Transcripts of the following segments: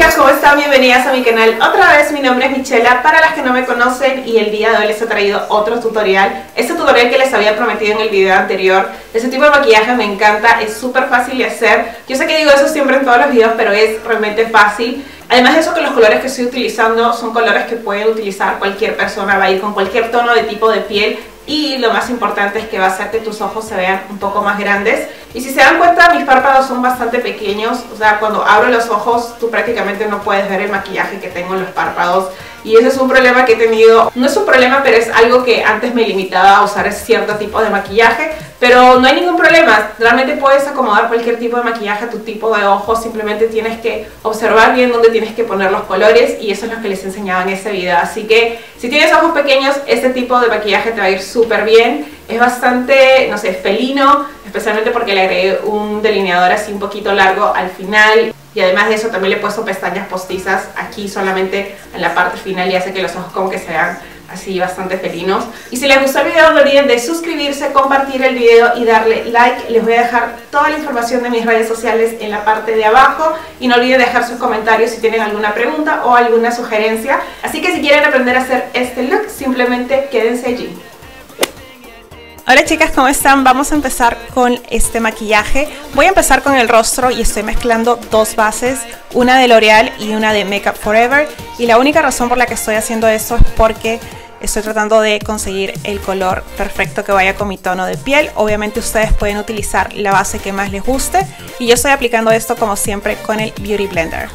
chicas, ¿cómo están? Bienvenidas a mi canal otra vez. Mi nombre es Michela, para las que no me conocen, y el día de hoy les he traído otro tutorial. Este tutorial que les había prometido en el video anterior. Este tipo de maquillaje me encanta, es súper fácil de hacer. Yo sé que digo eso siempre en todos los videos, pero es realmente fácil. Además de eso, que los colores que estoy utilizando son colores que puede utilizar cualquier persona, va a ir con cualquier tono de tipo de piel. Y lo más importante es que va a hacer que tus ojos se vean un poco más grandes. Y si se dan cuenta, mis párpados son bastante pequeños. O sea, cuando abro los ojos, tú prácticamente no puedes ver el maquillaje que tengo en los párpados. Y ese es un problema que he tenido. No es un problema, pero es algo que antes me limitaba a usar cierto tipo de maquillaje. Pero no hay ningún problema, realmente puedes acomodar cualquier tipo de maquillaje a tu tipo de ojos. Simplemente tienes que observar bien dónde tienes que poner los colores, y eso es lo que les enseñaba en ese video. Así que si tienes ojos pequeños, este tipo de maquillaje te va a ir súper bien. Es bastante, no sé, felino, especialmente porque le agregué un delineador así un poquito largo al final. Y además de eso también le he puesto pestañas postizas aquí solamente en la parte final, y hace que los ojos como que se vean así bastante felinos. Y si les gustó el video, no olviden de suscribirse, compartir el video y darle like. Les voy a dejar toda la información de mis redes sociales en la parte de abajo, y no olviden dejar sus comentarios si tienen alguna pregunta o alguna sugerencia. Así que si quieren aprender a hacer este look, simplemente quédense allí. Hola chicas, ¿cómo están? Vamos a empezar con este maquillaje. Voy a empezar con el rostro y estoy mezclando dos bases, una de L'Oreal y una de Makeup Forever. Y la única razón por la que estoy haciendo eso es porque estoy tratando de conseguir el color perfecto que vaya con mi tono de piel. Obviamente ustedes pueden utilizar la base que más les guste. Y yo estoy aplicando esto como siempre con el Beauty Blender.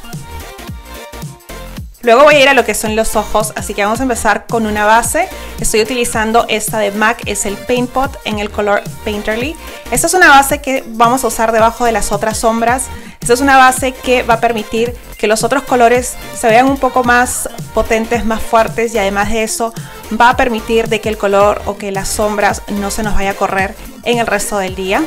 Luego voy a ir a lo que son los ojos, así que vamos a empezar con una base. Estoy utilizando esta de MAC, es el Paint Pot en el color Painterly. Esta es una base que vamos a usar debajo de las otras sombras. Esta es una base que va a permitir que los otros colores se vean un poco más potentes, más fuertes, y además de eso va a permitir de que el color o que las sombras no se nos vaya a correr en el resto del día.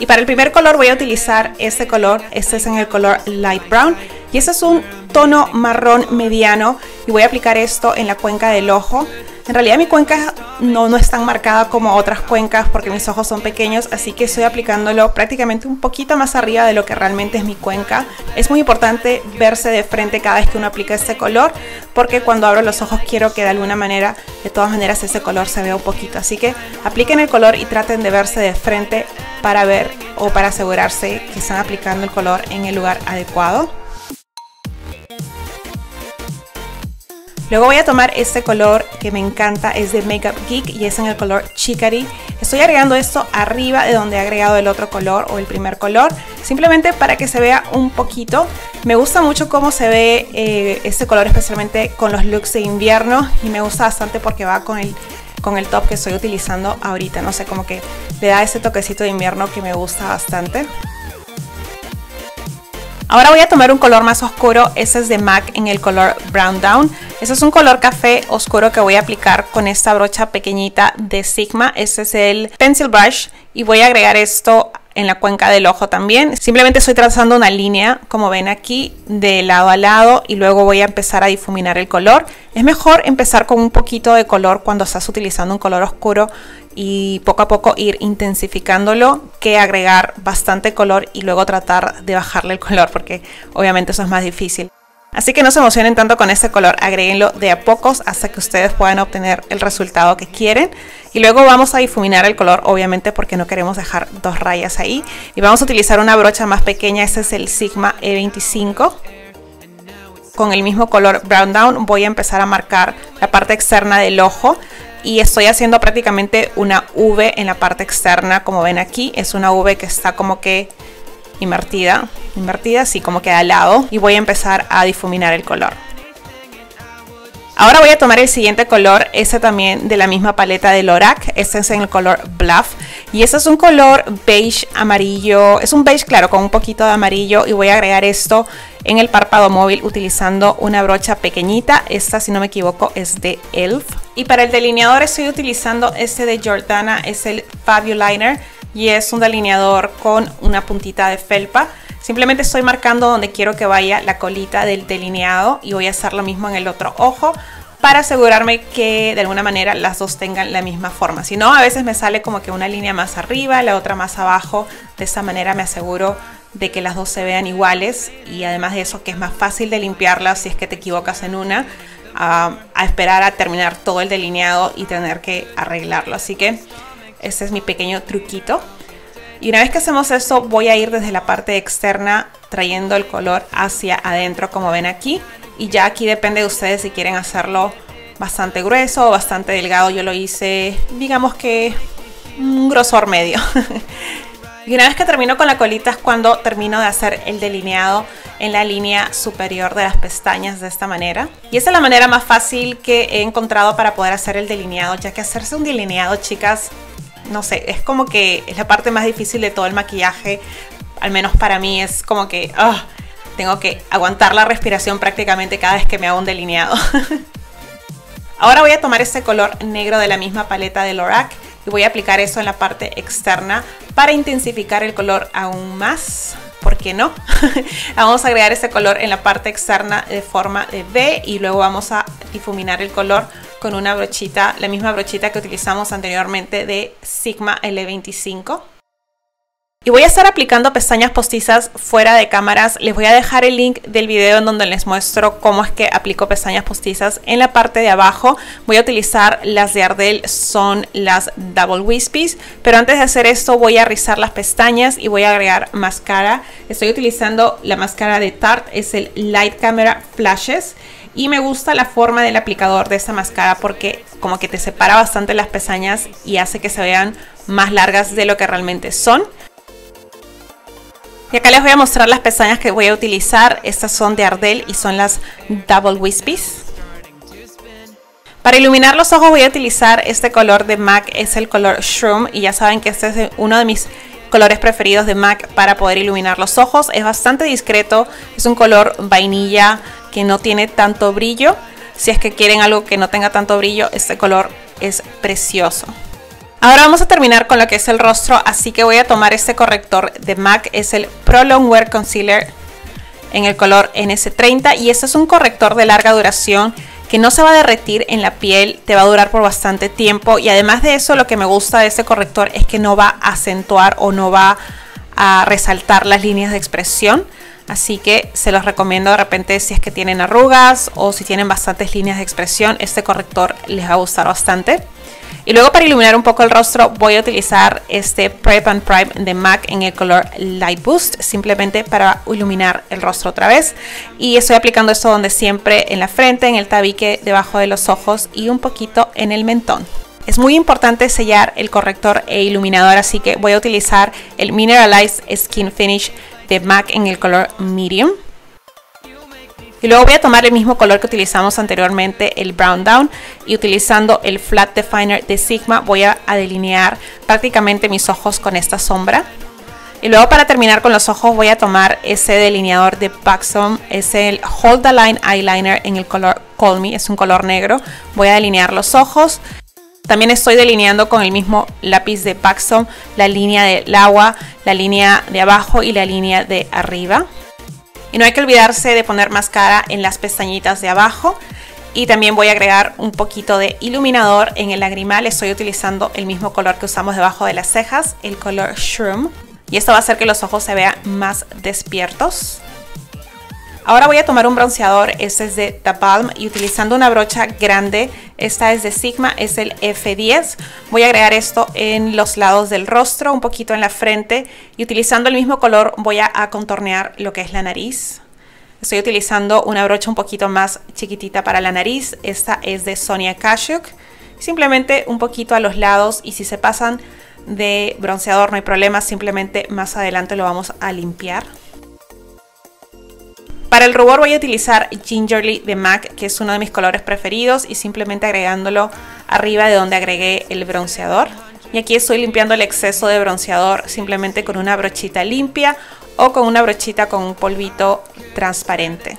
Y para el primer color voy a utilizar este color, este es en el color Light Brown, y este es un tono marrón mediano, y voy a aplicar esto en la cuenca del ojo. En realidad mi cuenca no es tan marcada como otras cuencas porque mis ojos son pequeños, así que estoy aplicándolo prácticamente un poquito más arriba de lo que realmente es mi cuenca. Es muy importante verse de frente cada vez que uno aplica este color, porque cuando abro los ojos quiero que de alguna manera, de todas maneras, ese color se vea un poquito. Así que apliquen el color y traten de verse de frente para ver o para asegurarse que están aplicando el color en el lugar adecuado. Luego voy a tomar este color que me encanta, es de Makeup Geek y es en el color Chicory. Estoy agregando esto arriba de donde he agregado el otro color o el primer color, simplemente para que se vea un poquito. Me gusta mucho cómo se ve este color, especialmente con los looks de invierno, y me gusta bastante porque va con el top que estoy utilizando ahorita. No sé, como que le da ese toquecito de invierno que me gusta bastante. Ahora voy a tomar un color más oscuro, este es de MAC en el color Brown Down. Este es un color café oscuro que voy a aplicar con esta brocha pequeñita de Sigma. Este es el Pencil Brush y voy a agregar esto en la cuenca del ojo también. Simplemente estoy trazando una línea, como ven aquí, de lado a lado, y luego voy a empezar a difuminar el color. Es mejor empezar con un poquito de color cuando estás utilizando un color oscuro y poco a poco ir intensificándolo, que agregar bastante color y luego tratar de bajarle el color, porque obviamente eso es más difícil. Así que no se emocionen tanto con este color, agréguenlo de a pocos hasta que ustedes puedan obtener el resultado que quieren. Y luego vamos a difuminar el color, obviamente, porque no queremos dejar dos rayas ahí. Y vamos a utilizar una brocha más pequeña, este es el Sigma E25. Con el mismo color Brown Down voy a empezar a marcar la parte externa del ojo. Y estoy haciendo prácticamente una V en la parte externa, como ven aquí. Es una V que está como que invertida, así como que al lado, y voy a empezar a difuminar el color. Ahora voy a tomar el siguiente color, este también de la misma paleta de L'Oreal, este es en el color Bluff, y este es un color beige amarillo, es un beige claro con un poquito de amarillo, y voy a agregar esto en el párpado móvil utilizando una brocha pequeñita. Esta, si no me equivoco, es de Elf. Y para el delineador estoy utilizando este de Jordana, es el Fabuliner, y es un delineador con una puntita de felpa. Simplemente estoy marcando donde quiero que vaya la colita del delineado, y voy a hacer lo mismo en el otro ojo para asegurarme que de alguna manera las dos tengan la misma forma. Si no, a veces me sale como que una línea más arriba, la otra más abajo. De esta manera me aseguro de que las dos se vean iguales, y además de eso que es más fácil de limpiarlas si es que te equivocas en una, a esperar a terminar todo el delineado y tener que arreglarlo. Así que ese es mi pequeño truquito. Y una vez que hacemos eso, voy a ir desde la parte externa trayendo el color hacia adentro, como ven aquí. Y ya aquí depende de ustedes si quieren hacerlo bastante grueso o bastante delgado. Yo lo hice, digamos que un grosor medio. Y una vez que termino con la colita es cuando termino de hacer el delineado en la línea superior de las pestañas de esta manera. Y esa es la manera más fácil que he encontrado para poder hacer el delineado, ya que hacerse un delineado, chicas, no sé, es como que es la parte más difícil de todo el maquillaje. Al menos para mí es como que tengo que aguantar la respiración prácticamente cada vez que me hago un delineado. Ahora voy a tomar ese color negro de la misma paleta de L'Oreal y voy a aplicar eso en la parte externa para intensificar el color aún más. ¿Por qué no? Vamos a agregar ese color en la parte externa de forma de V y luego vamos a difuminar el color con una brochita, la misma brochita que utilizamos anteriormente de Sigma L25. Y voy a estar aplicando pestañas postizas fuera de cámaras. Les voy a dejar el link del video en donde les muestro cómo es que aplico pestañas postizas. En la parte de abajo voy a utilizar las de Ardell, son las Double Wispies. Pero antes de hacer esto voy a rizar las pestañas y voy a agregar máscara. Estoy utilizando la máscara de Tarte, es el Light Camera Flashes. Y me gusta la forma del aplicador de esta máscara porque como que te separa bastante las pestañas y hace que se vean más largas de lo que realmente son. Y acá les voy a mostrar las pestañas que voy a utilizar. Estas son de Ardell y son las Double Wispies. Para iluminar los ojos voy a utilizar este color de MAC, es el color Shroom. Y ya saben que este es uno de mis colores preferidos de MAC para poder iluminar los ojos. Es bastante discreto, es un color vainilla que no tiene tanto brillo. Si es que quieren algo que no tenga tanto brillo, este color es precioso. Ahora vamos a terminar con lo que es el rostro, así que voy a tomar este corrector de MAC, es el Pro Longwear Concealer en el color NC30, y este es un corrector de larga duración que no se va a derretir en la piel, te va a durar por bastante tiempo, y además de eso lo que me gusta de este corrector es que no va a acentuar o no va a resaltar las líneas de expresión, así que se los recomiendo de repente si es que tienen arrugas o si tienen bastantes líneas de expresión, este corrector les va a gustar bastante. Y luego para iluminar un poco el rostro voy a utilizar este Prep and Prime de MAC en el color Light Boost, simplemente para iluminar el rostro otra vez. Y estoy aplicando esto donde siempre, en la frente, en el tabique, debajo de los ojos y un poquito en el mentón. Es muy importante sellar el corrector e iluminador, así que voy a utilizar el Mineralized Skin Finish de MAC en el color Medium. Y luego voy a tomar el mismo color que utilizamos anteriormente, el Brown Down, y utilizando el Flat Definer de Sigma voy a delinear prácticamente mis ojos con esta sombra. Y luego para terminar con los ojos voy a tomar ese delineador de Buxom, es el Hold the Line Eyeliner en el color Call Me, es un color negro. Voy a delinear los ojos. También estoy delineando con el mismo lápiz de Buxom la línea del agua, la línea de abajo y la línea de arriba. Y no hay que olvidarse de poner máscara en las pestañitas de abajo. Y también voy a agregar un poquito de iluminador en el lagrimal. Estoy utilizando el mismo color que usamos debajo de las cejas, el color Shroom. Y esto va a hacer que los ojos se vean más despiertos. Ahora voy a tomar un bronceador, este es de Tapalm, y utilizando una brocha grande, esta es de Sigma, es el F10. Voy a agregar esto en los lados del rostro, un poquito en la frente, y utilizando el mismo color voy a contornear lo que es la nariz. Estoy utilizando una brocha un poquito más chiquitita para la nariz, esta es de Sonia Kashuk. Simplemente un poquito a los lados, y si se pasan de bronceador no hay problema, simplemente más adelante lo vamos a limpiar. Para el rubor voy a utilizar Gingerly de MAC, que es uno de mis colores preferidos, y simplemente agregándolo arriba de donde agregué el bronceador. Y aquí estoy limpiando el exceso de bronceador simplemente con una brochita limpia o con una brochita con un polvito transparente.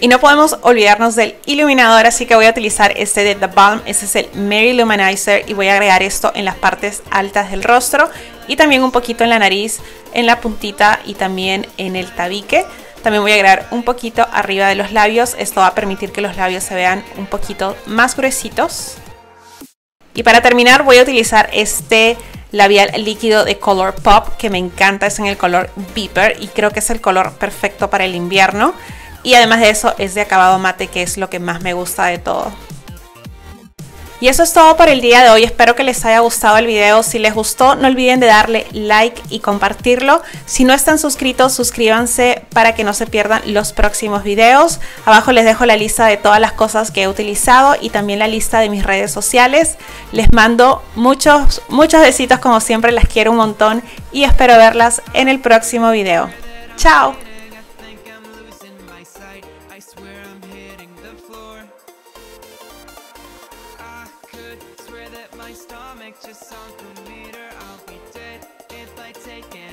Y no podemos olvidarnos del iluminador, así que voy a utilizar este de The Balm, este es el Mary Luminizer, y voy a agregar esto en las partes altas del rostro y también un poquito en la nariz, en la puntita y también en el tabique. También voy a agregar un poquito arriba de los labios, esto va a permitir que los labios se vean un poquito más gruesitos. Y para terminar voy a utilizar este labial líquido de Colourpop, que me encanta, es en el color Viper y creo que es el color perfecto para el invierno. Y además de eso es de acabado mate, que es lo que más me gusta de todo. Y eso es todo por el día de hoy, espero que les haya gustado el video. Si les gustó no olviden de darle like y compartirlo. Si no están suscritos, suscríbanse para que no se pierdan los próximos videos. Abajo les dejo la lista de todas las cosas que he utilizado y también la lista de mis redes sociales. Les mando muchos besitos como siempre, las quiero un montón y espero verlas en el próximo video. ¡Chao! Stomach just sunk a meter. I'll be dead if I take it.